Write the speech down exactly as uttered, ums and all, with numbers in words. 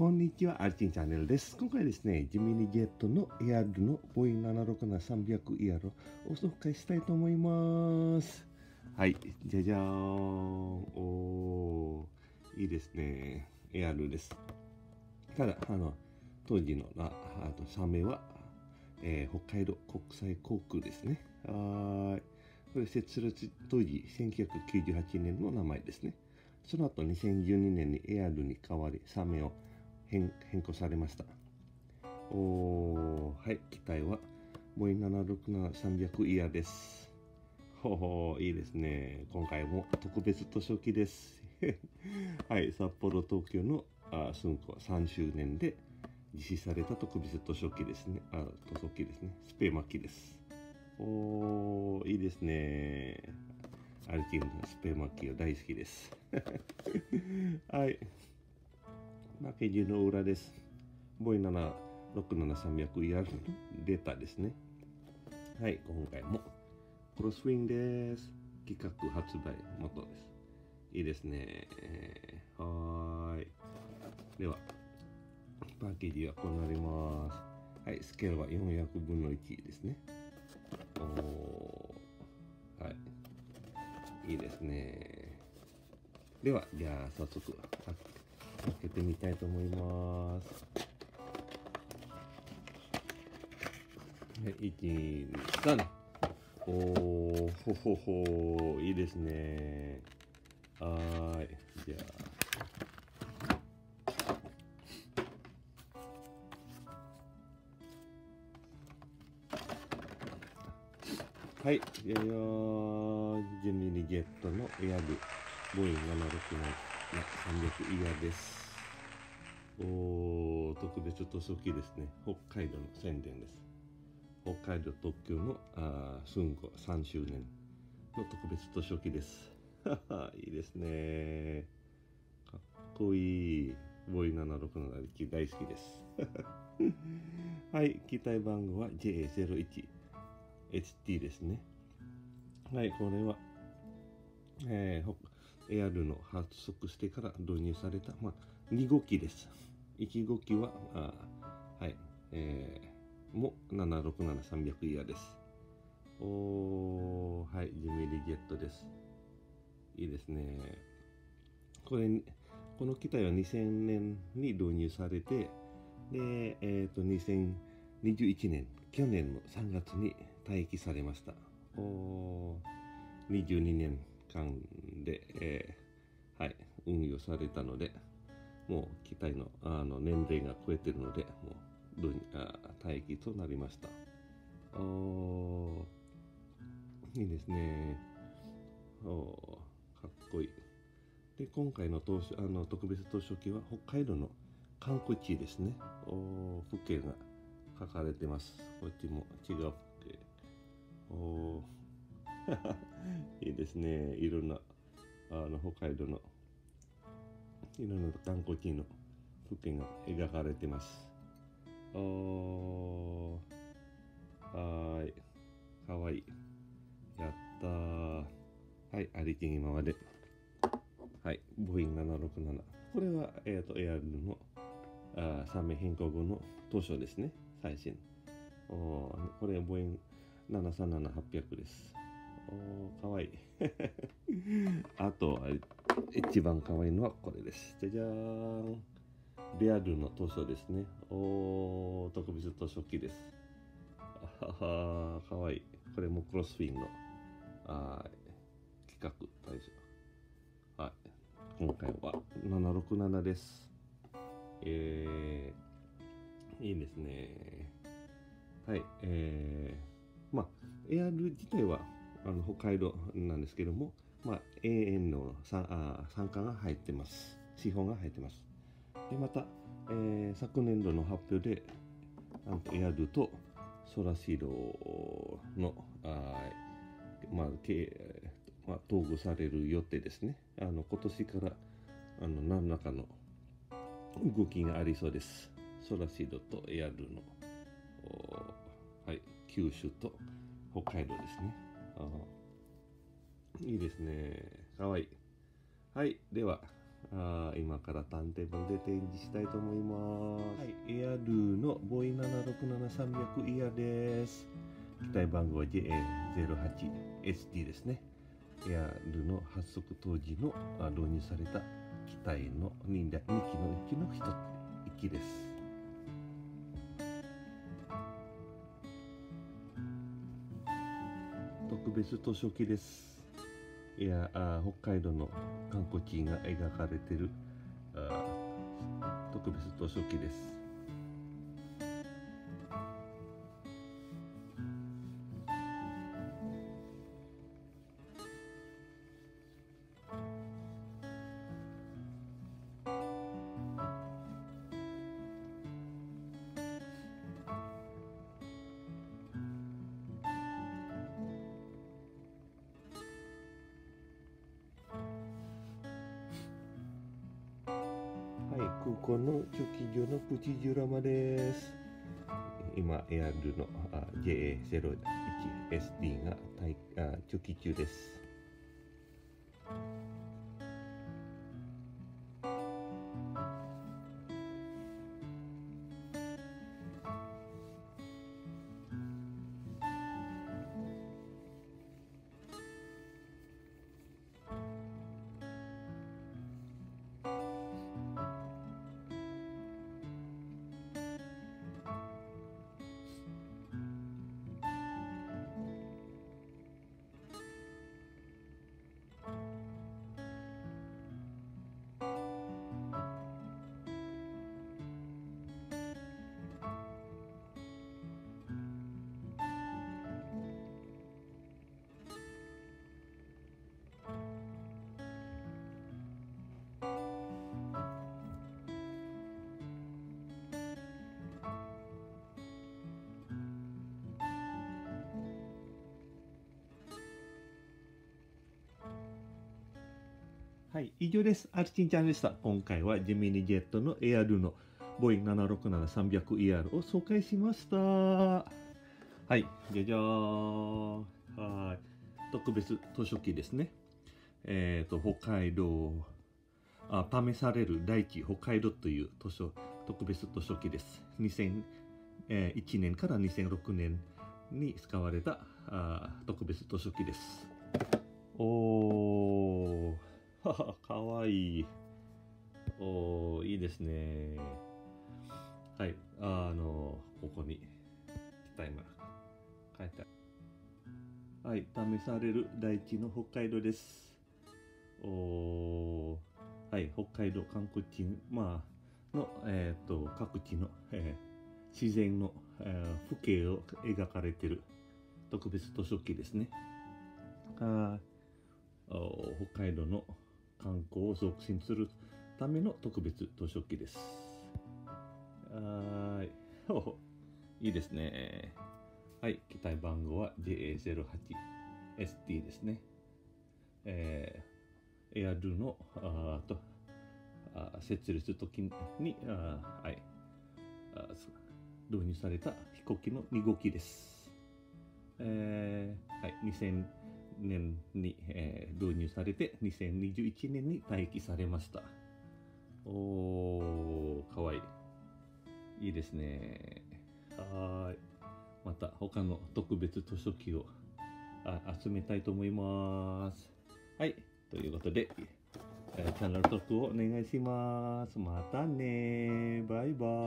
こんにちは、アルチンチャンネルです。今回ですね、ジミニゲットのエアードのボーイングななろくなさんびゃくイヤロを紹介したいと思います。はい、じゃじゃーん。おー、いいですね。エアードです。ただ、あの、当時のラあと社名は、えー、北海道国際航空ですね。はい。これ設立当時せんきゅうひゃくきゅうじゅうはちねんの名前ですね。その後にせんじゅうにねんにエアードに変わり、社名を変更されました。おー、はい、機体はボーイングななろくななさんびゃくイーアール です。ほほー、いいですね。今回も特別図書記です。はい、札幌、東京の竣工さんしゅうねんで実施された特別図書記ですね。あ、図書記ですね。スペーマ機です。おー、いいですね。アルチンのスペーマ機は大好きです。はい。パッケージの裏です。ボーイングななろくななさんびゃくイーアール のデータですね。はい、今回もクロスウィンです。企画発売元です。いいですね。はい。では、パッケージはこうなります。はい、スケールはよんひゃくぶんのいちですね。おー。はい。いいですね。では、じゃあ早速、開けてみたいと思います。はい、いち、に、さん。おー、ほほほー、いいですね。はーい、じゃあ。はい、じゃあ、ジミニゲットのエアードボーイングななろくななさんびゃくイーアール です。おー、特別図書記ですね。北海道の宣伝です。北海道特急の竣工さんしゅうねんの特別図書記です。いいですね。かっこいい。ボーイングななろくなな大好きです。はい、機体番号は ジェーゼロいちエイチティー ですね。はい、これは、えー、北エアードの発足してから導入された、まあ、にごうきです。いちごうきは、はい、えー、もななろくななさんびゃくイーアール です。おー、はい、ジミニゲットです。いいですね。これ、この機体はにせんねんに導入されて、で、えっと、にせんにじゅういちねん、去年のさんがつに退役されました。おー、にじゅうにねんかんで、えー、はい、運用されたので、もう機体の、あの年齢が超えてるので、もうあ退役となりました。おー、いいですね。おー、かっこいい。で、今回の当初あの特別図書記は北海道の観光地ですね。お、風景が書かれてます。こっちも違う風景。おー。いいですね。いろんなあの北海道のいろんな観光地の風景が描かれてます。おー、はい、かわいい。やったー。はい、ありきに今まで。はい、ボーイングななろくなな。これは、えーと、エアードのあ社名変更後の当初ですね。最新。おー、これはボーイングななさんななはっぴゃくです。お、かわいい。あと、一番かわいいのはこれです。じゃじゃーん。エアードの図書ですね。おー、特別図書記です。あはは、かわいい。これもクロスウィンのあ企画対象。はい。今回はななろくななです。えー、いいですね。はい。えー、まあ、エアード自体は、あの北海道なんですけども、まあ、エーエヌエー の参加が入ってます。資本が入ってます。で、また、えー、昨年度の発表で、なんとエアードとソラシドの、あまあまあ、統合される予定ですね。あの今年からあの何らかの動きがありそうです。ソラシドとエアードの、はい、九州と北海道ですね。いいですね。かわいい。はい。では、あ今から探偵版で展示したいと思います。はい、エアルーのボーイななろくななさんまるまるイヤーです。機体番号 ジェーエーゼロはちエスディー ですね。エアルーの発足当時の導入された機体の に, に機のうちのいっきです。特別図書記です。いやあ北海道の観光地が描かれているあ特別図書記です。空港の駐機場のプチジオラマです。今、エアルの ジェーエーゼロいちエスディー が待あ駐機中です。はい、以上です。アルチンチャンネルでした。今回はジェミニジェットのエアルのボーイング ななろくななさんまるまるイーアール を紹介しました。はい、じゃじゃーん。はい。特別図書記ですね。えっ、ー、と、北海道あ、試される大地北海道という図書、特別図書記です。にせんいちねんからにせんろくねんに使われたあ特別図書記です。おー。はは、かわいい。おー、いいですね。はい、あの、ここに、タイマー、書いてある。はい、試される大地の北海道です。おー、はい、北海道観光地、まあ、の、えっと、各地の、えー、自然の、えー、風景を描かれている特別図書記ですね。あー、北海道の観光を促進するための特別図書記です。はい。お、いいですね。はい。機体番号は ジェーエーゼロはちエスディー ですね。えー、エアルのあとあ設立時にあ、はい、あ導入された飛行機のにごうきです。えー、はい。にせんねんに、えー、導入されてにせんにじゅういちねんに待機されました。おー、かわいい。いいですね。はい。また他の特別図書記をあ集めたいと思います。はい。ということで、えー、チャンネル登録をお願いします。またねー。バイバイ。